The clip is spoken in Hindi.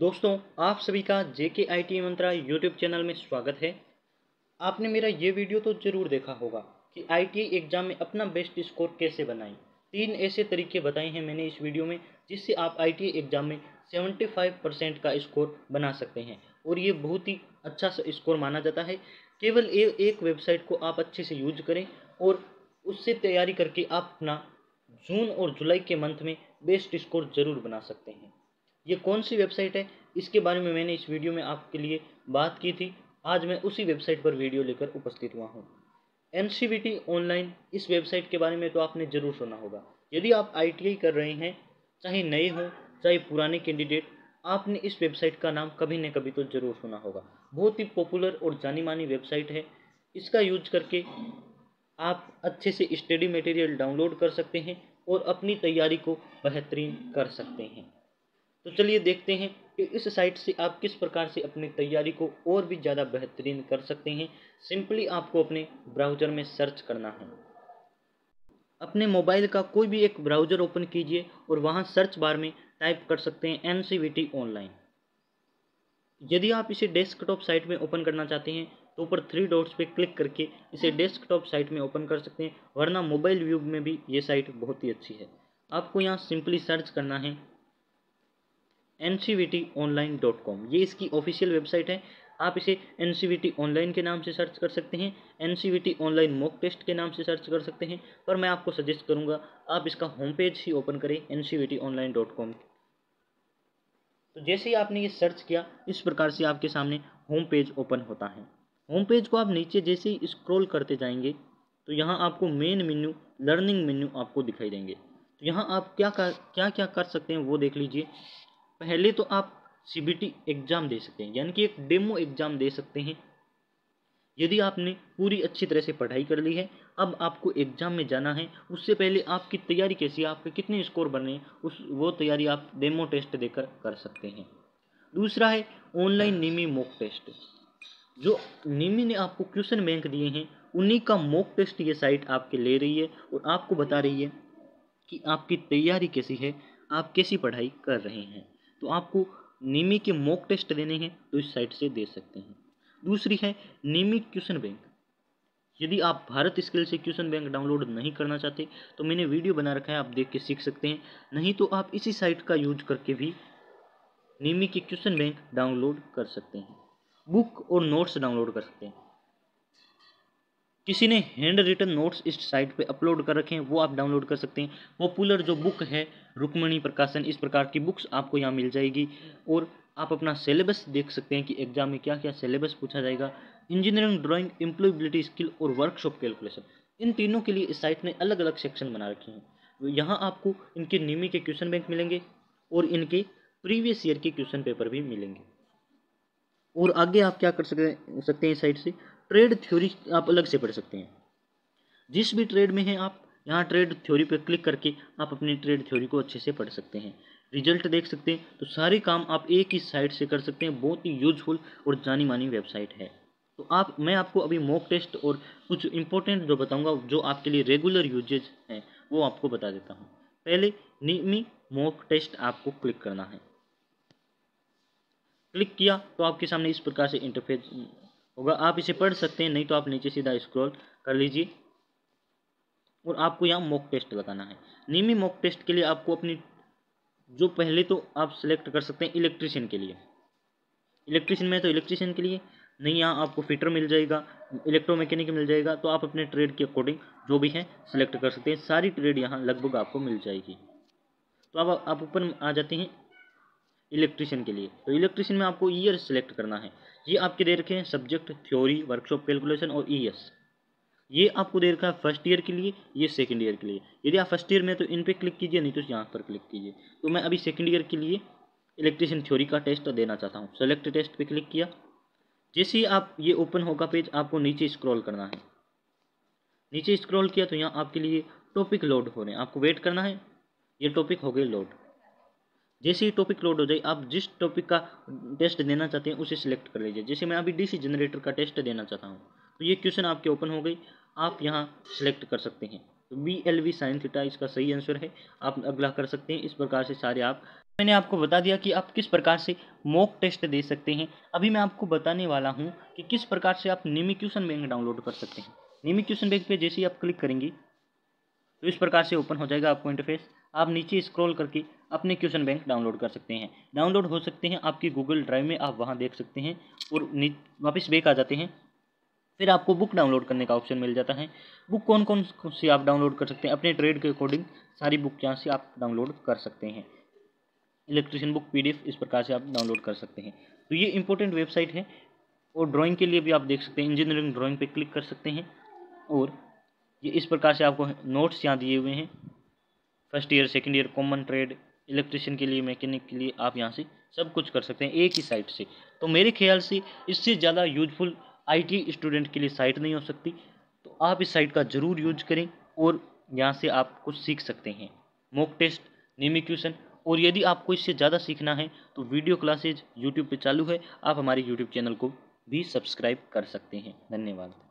दोस्तों आप सभी का JK ITI Mantra YouTube channel में स्वागत है। आपने मेरा ये वीडियो तो ज़रूर देखा होगा कि आईटीआई एग्ज़ाम में अपना बेस्ट स्कोर कैसे बनाएं। 3 ऐसे तरीके बताए हैं मैंने इस वीडियो में, जिससे आप आईटीआई एग्ज़ाम में 75% का स्कोर बना सकते हैं और ये बहुत ही अच्छा सा स्कोर माना जाता है। केवल एक वेबसाइट को आप अच्छे से यूज करें और उससे तैयारी करके आप अपना जून और जुलाई के मंथ में बेस्ट स्कोर ज़रूर बना सकते हैं। ये कौन सी वेबसाइट है, इसके बारे में मैंने इस वीडियो में आपके लिए बात की थी। आज मैं उसी वेबसाइट पर वीडियो लेकर उपस्थित हुआ हूँ, NCVT ऑनलाइन। इस वेबसाइट के बारे में तो आपने ज़रूर सुना होगा। यदि आप ITI कर रहे हैं, चाहे नए हों चाहे पुराने कैंडिडेट, आपने इस वेबसाइट का नाम कभी न कभी तो ज़रूर सुना होगा। बहुत ही पॉपुलर और जानी मानी वेबसाइट है। इसका यूज करके आप अच्छे से स्टडी मटेरियल डाउनलोड कर सकते हैं और अपनी तैयारी को बेहतरीन कर सकते हैं। तो चलिए देखते हैं कि इस साइट से आप किस प्रकार से अपनी तैयारी को और भी ज़्यादा बेहतरीन कर सकते हैं। सिंपली आपको अपने ब्राउज़र में सर्च करना है। अपने मोबाइल का कोई भी एक ब्राउज़र ओपन कीजिए और वहां सर्च बार में टाइप कर सकते हैं NCVT ऑनलाइन। यदि आप इसे डेस्कटॉप साइट में ओपन करना चाहते हैं तो ऊपर 3 डॉट्स पे क्लिक करके इसे डेस्कटॉप साइट में ओपन कर सकते हैं, वरना मोबाइल व्यू में भी ये साइट बहुत ही अच्छी है। आपको यहाँ सिंपली सर्च करना है NcvtOnline.com। ये इसकी ऑफिशियल वेबसाइट है। आप इसे NcvtOnline के नाम से सर्च कर सकते हैं, NcvtOnline मॉक टेस्ट के नाम से सर्च कर सकते हैं, पर मैं आपको सजेस्ट करूंगा आप इसका होम पेज ही ओपन करें, NcvtOnline.com। तो जैसे ही आपने ये सर्च किया, इस प्रकार से आपके सामने होम पेज ओपन होता है। होम पेज को आप नीचे जैसे ही स्क्रॉल करते जाएंगे तो यहाँ आपको मेन मेन्यू, लर्निंग मेन्यू आपको दिखाई देंगे। तो यहाँ आप क्या कर सकते हैं वो देख लीजिए। पहले तो आप CBT एग्ज़ाम दे सकते हैं, यानी कि एक डेमो एग्ज़ाम दे सकते हैं। यदि आपने पूरी अच्छी तरह से पढ़ाई कर ली है, अब आपको एग्ज़ाम में जाना है, उससे पहले आपकी तैयारी कैसी है, आपके कितने स्कोर बने, वो तैयारी आप डेमो टेस्ट देकर कर सकते हैं। दूसरा है ऑनलाइन NIMI मॉक टेस्ट। जो NIMI ने आपको क्वेश्चन बैंक दिए हैं, उन्हीं का मॉक टेस्ट ये साइट आपके ले रही है और आपको बता रही है कि आपकी तैयारी कैसी है, आप कैसी पढ़ाई कर रहे हैं। तो आपको NEMI के मॉक टेस्ट देने हैं तो इस साइट से दे सकते हैं। दूसरी है NEMI क्वेश्चन बैंक। यदि आप भारत स्किल से क्वेश्चन बैंक डाउनलोड नहीं करना चाहते तो मैंने वीडियो बना रखा है, आप देख के सीख सकते हैं, नहीं तो आप इसी साइट का यूज करके भी NEMI के क्वेश्चन बैंक डाउनलोड कर सकते हैं। बुक और नोट्स डाउनलोड कर सकते हैं। किसी ने हैंड रिटन नोट्स इस साइट पे अपलोड कर रखे हैं, वो आप डाउनलोड कर सकते हैं। पॉपुलर जो बुक है रुक्मणी प्रकाशन, इस प्रकार की बुक्स आपको यहाँ मिल जाएगी और आप अपना सिलेबस देख सकते हैं कि एग्जाम में क्या क्या सिलेबस पूछा जाएगा। इंजीनियरिंग ड्राइंग, एम्प्लॉयबिलिटी स्किल और वर्कशॉप कैलकुलेशन, इन तीनों के लिए इस साइट ने अलग अलग सेक्शन बना रखे हैं। तो यहाँ आपको इनके NEMI के क्वेश्चन बैंक मिलेंगे और इनके प्रीवियस ईयर के क्वेश्चन पेपर भी मिलेंगे। और आगे आप क्या कर सकते हैं इस साइट से, ट्रेड थ्योरी आप अलग से पढ़ सकते हैं। जिस भी ट्रेड में हैं आप, यहाँ ट्रेड थ्योरी पर क्लिक करके आप अपनी ट्रेड थ्योरी को अच्छे से पढ़ सकते हैं, रिजल्ट देख सकते हैं। तो सारे काम आप एक ही साइट से कर सकते हैं। बहुत ही यूजफुल और जानी मानी वेबसाइट है। तो मैं आपको अभी मॉक टेस्ट और कुछ इंपॉर्टेंट जो बताऊँगा जो आपके लिए रेगुलर यूजेज हैं वो आपको बता देता हूँ। पहले NEMI मॉक टेस्ट आपको क्लिक करना है। क्लिक किया तो आपके सामने इस प्रकार से इंटरफेस होगा। आप इसे पढ़ सकते हैं, नहीं तो आप नीचे सीधा स्क्रॉल कर लीजिए और आपको यहाँ मॉक टेस्ट लगाना है। NEMI मॉक टेस्ट के लिए आपको अपनी जो पहले तो आप सिलेक्ट कर सकते हैं इलेक्ट्रीशियन के लिए। इलेक्ट्रीशियन में तो इलेक्ट्रीशियन के लिए नहीं, यहाँ आपको फिटर मिल जाएगा, इलेक्ट्रोमैकेनिक मिल जाएगा। तो आप अपने ट्रेड के अकॉर्डिंग जो भी है सिलेक्ट कर सकते हैं। सारी ट्रेड यहाँ लगभग आपको मिल जाएगी। तो अब आप ऊपर आ जाते हैं इलेक्ट्रीशियन के लिए। तो इलेक्ट्रीशियन में आपको ईयर सिलेक्ट करना है। ये आपके दे रखे हैं सब्जेक्ट थ्योरी, वर्कशॉप कैलकुलेशन और ES। ये आपको दे रखा है फर्स्ट ईयर के लिए, ये सेकंड ईयर के लिए। यदि आप फर्स्ट ईयर में तो इन पे क्लिक कीजिए, नहीं तो यहाँ पर क्लिक कीजिए। तो मैं अभी सेकंड ईयर के लिए इलेक्ट्रीशियन थ्योरी का टेस्ट देना चाहता हूँ। सेलेक्ट टेस्ट पर क्लिक किया। जैसे ही आप ये ओपन होगा पेज, आपको नीचे स्क्रॉल करना है। नीचे स्क्रॉल किया तो यहाँ आपके लिए टॉपिक लोड हो रहे हैं, आपको वेट करना है। ये टॉपिक हो गए लोड। जैसे ही टॉपिक लोड हो जाए, आप जिस टॉपिक का टेस्ट देना चाहते हैं उसे सिलेक्ट कर लीजिए। जैसे मैं अभी DC जनरेटर का टेस्ट देना चाहता हूँ। तो ये क्वेश्चन आपके ओपन हो गई, आप यहाँ सिलेक्ट कर सकते हैं। तो BLV sin θ इसका सही आंसर है, आप अगला कर सकते हैं। इस प्रकार से सारे आप मैंने आपको बता दिया कि आप किस प्रकार से मॉक टेस्ट दे सकते हैं। अभी मैं आपको बताने वाला हूं कि किस प्रकार से आप नेमी क्वेश्चन बैंक डाउनलोड कर सकते हैं। नेमी क्वेश्चन बैंक पे जैसे ही आप क्लिक करेंगे तो इस प्रकार से ओपन हो जाएगा आपको इंटरफेस। आप नीचे स्क्रॉल करके अपने क्वेश्चन बैंक डाउनलोड कर सकते हैं। डाउनलोड हो सकते हैं आपकी गूगल ड्राइव में, आप वहाँ देख सकते हैं। और वापस बैक आ जाते हैं, फिर आपको बुक डाउनलोड करने का ऑप्शन मिल जाता है। बुक कौन कौन सी आप डाउनलोड कर सकते हैं, अपने ट्रेड के अकॉर्डिंग सारी बुक यहाँ से आप डाउनलोड कर सकते हैं। इलेक्ट्रिशियन बुक पीडीएफ इस प्रकार से आप डाउनलोड कर सकते हैं। तो ये इंपॉर्टेंट वेबसाइट है। और ड्राइंग के लिए भी आप देख सकते हैं, इंजीनियरिंग ड्राइंग पे क्लिक कर सकते हैं। और ये इस प्रकार से आपको नोट्स यहाँ दिए हुए हैं, first year, second year, common trade, electrician के लिए, मैकेनिक के लिए, आप यहाँ से सब कुछ कर सकते हैं एक ही साइट से। तो मेरे ख्याल से इससे ज़्यादा यूजफुल आईटी स्टूडेंट के लिए साइट नहीं हो सकती। तो आप इस साइट का ज़रूर यूज करें और यहाँ से आप कुछ सीख सकते हैं, मॉक टेस्ट, नेमी क्वेश्चन। और यदि आपको इससे ज़्यादा सीखना है तो वीडियो क्लासेज यूट्यूब पे चालू है, आप हमारे यूट्यूब चैनल को भी सब्सक्राइब कर सकते हैं। धन्यवाद।